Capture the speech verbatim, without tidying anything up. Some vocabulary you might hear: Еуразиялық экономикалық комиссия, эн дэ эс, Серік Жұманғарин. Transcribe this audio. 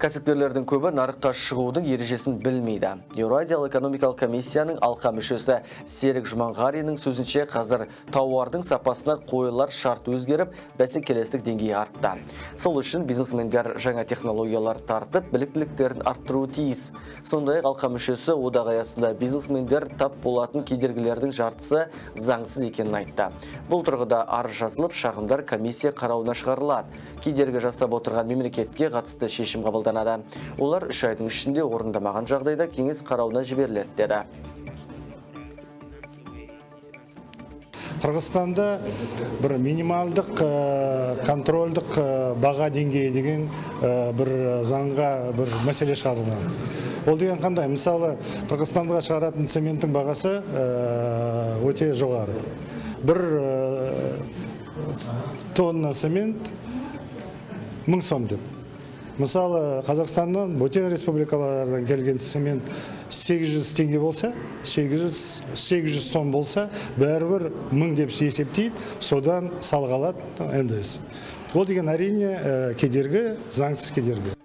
Кәсіпкерлердің көбі нарыққа шығудың ережесін білмейді. Еуразиялық экономикалық комиссияның алқа мүшесі Серік Жұманғариннің сөзінше, қазір тауардың сапасына қойылар шарт өзгеріп, бәсекелестік деңгейі артты. Сол үшін бизнесмендер жаңа технологиялар тартып, біліктіліктерін арттыруы тиіс. Сондай-ақ алқа мүшесі одағы аясында бизнесмендер тап болатын кедергілердің жартысы заңсыз екенін айтты. Бұл тұрғыда арыз жазылып, шағымдар комиссия қарауына шығарылады. Кедергі жасап отырған мемлекетке қатысты шешім қабылданады. Олар үш айдың ішінде орындамаған жағдайда кеңес қарауына жіберіледі, деді. Қырғызстанда бір минималдық контрольдық баға деңгейі деген бір заңға бір мәселе шығарылған. Ол деген қандай? Мысалы, Қырғызстанға шығаратын цементтің бағасы өте жоғары. Бір тонна цемент мың сом деп. Мысалы, Қазақстаннан, бөтен республикалардан келген цемент сегіз жүз теңге болса, сегіз жүз сом болса, бәрібір мың деп есептейді, содан салғалат эн дэ эс. Ол деген әрине кедергі, заңсыз кедергі.